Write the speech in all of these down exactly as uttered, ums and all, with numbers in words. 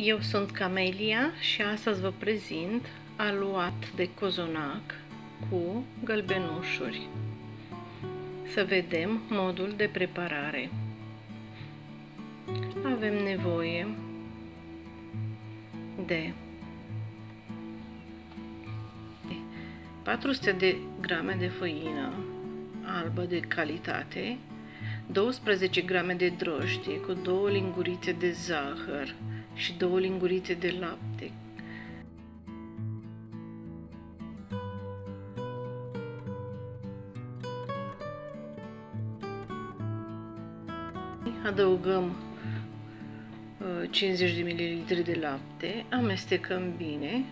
Eu sunt Camelia și astăzi vă prezint aluat de cozonac cu gălbenușuri. Să vedem modul de preparare. Avem nevoie de patru sute de grame de făină albă de calitate, douăsprezece grame de drojdie cu două lingurițe de zahăr și două lingurițe de lapte, adăugăm cincizeci de mililitri de lapte, amestecăm bine.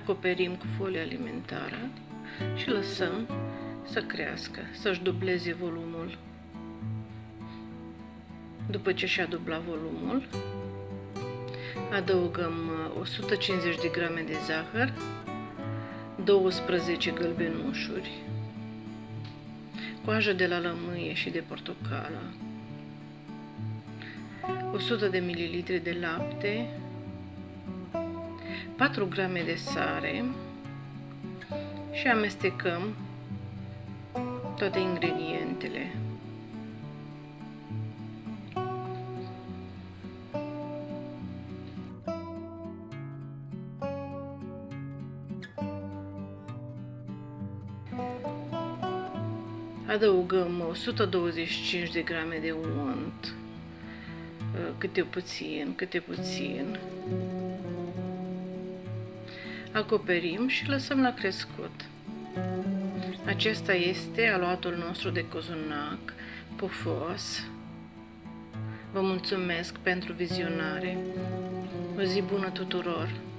Acoperim cu folie alimentară și lăsăm să crească, să-și dubleze volumul. După ce și-a dublat volumul, adăugăm o sută cincizeci de grame de zahăr, douăsprezece gălbenușuri, coajă de la lămâie și de portocală, o sută de mililitri de lapte, patru grame de sare și amestecăm toate ingredientele. Adăugăm o sută douăzeci și cinci de grame de unt, câte puțin, câte puțin. Acoperim și lăsăm la crescut. Acesta este aluatul nostru de cozonac pufos. Vă mulțumesc pentru vizionare. O zi bună tuturor!